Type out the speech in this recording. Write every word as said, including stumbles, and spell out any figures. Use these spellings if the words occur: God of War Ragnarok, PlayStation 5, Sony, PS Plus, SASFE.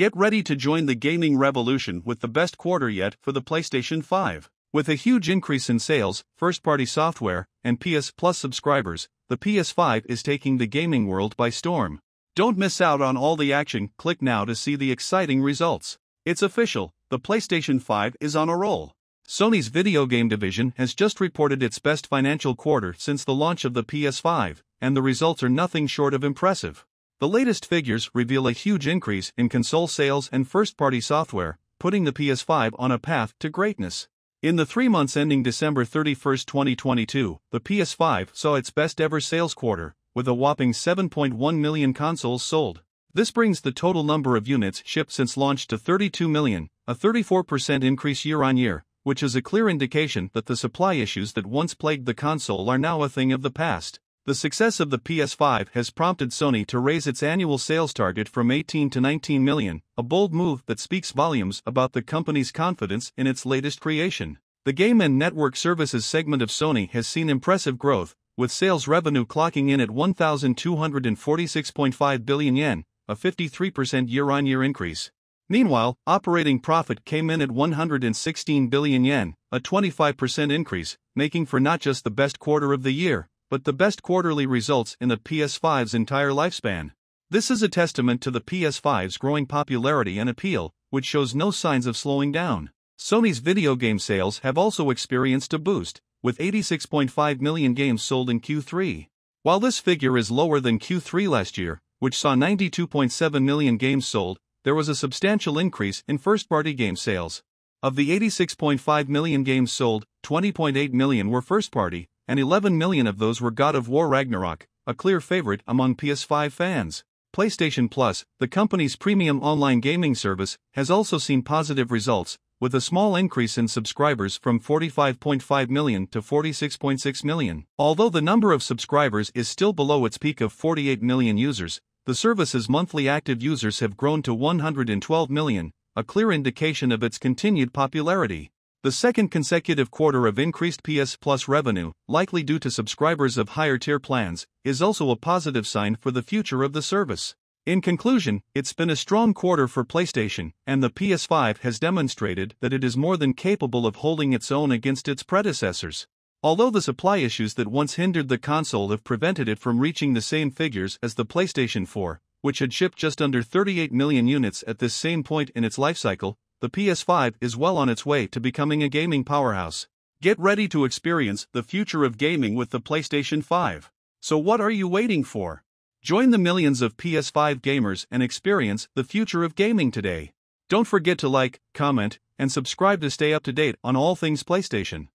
Get ready to join the gaming revolution with the best quarter yet for the PlayStation five. With a huge increase in sales, first-party software, and P S Plus subscribers, the P S five is taking the gaming world by storm. Don't miss out on all the action. Click now to see the exciting results. It's official, the PlayStation five is on a roll. Sony's video game division has just reported its best financial quarter since the launch of the P S five, and the results are nothing short of impressive. The latest figures reveal a huge increase in console sales and first-party software, putting the P S five on a path to greatness. In the three months ending December thirty-first, twenty twenty-two, the P S five saw its best-ever sales quarter, with a whopping seven point one million consoles sold. This brings the total number of units shipped since launch to thirty-two million, a thirty-four percent increase year-on-year, which is a clear indication that the supply issues that once plagued the console are now a thing of the past. The success of the P S five has prompted Sony to raise its annual sales target from eighteen to nineteen million, a bold move that speaks volumes about the company's confidence in its latest creation. The game and network services segment of Sony has seen impressive growth, with sales revenue clocking in at one thousand two hundred forty-six point five billion yen, a fifty-three percent year-on-year increase. Meanwhile, operating profit came in at one hundred sixteen billion yen, a twenty-five percent increase, making for not just the best quarter of the year, but the best quarterly results in the P S five's entire lifespan. This is a testament to the P S five's growing popularity and appeal, which shows no signs of slowing down. Sony's video game sales have also experienced a boost, with eighty-six point five million games sold in Q three. While this figure is lower than Q three last year, which saw ninety-two point seven million games sold, there was a substantial increase in first-party game sales. Of the eighty-six point five million games sold, twenty point eight million were first-party, and eleven million of those were God of War Ragnarok, a clear favorite among P S five fans. PlayStation Plus, the company's premium online gaming service, has also seen positive results, with a small increase in subscribers from forty-five point five million to forty-six point six million. Although the number of subscribers is still below its peak of forty-eight million users, the service's monthly active users have grown to one hundred twelve million, a clear indication of its continued popularity. The second consecutive quarter of increased P S Plus revenue, likely due to subscribers of higher-tier plans, is also a positive sign for the future of the service. In conclusion, it's been a strong quarter for PlayStation, and the P S five has demonstrated that it is more than capable of holding its own against its predecessors. Although the supply issues that once hindered the console have prevented it from reaching the same figures as the PlayStation four, which had shipped just under thirty-eight million units at this same point in its lifecycle, the P S five is well on its way to becoming a gaming powerhouse. Get ready to experience the future of gaming with the PlayStation five. So what are you waiting for? Join the millions of P S five gamers and experience the future of gaming today. Don't forget to like, comment, and subscribe to stay up to date on all things PlayStation.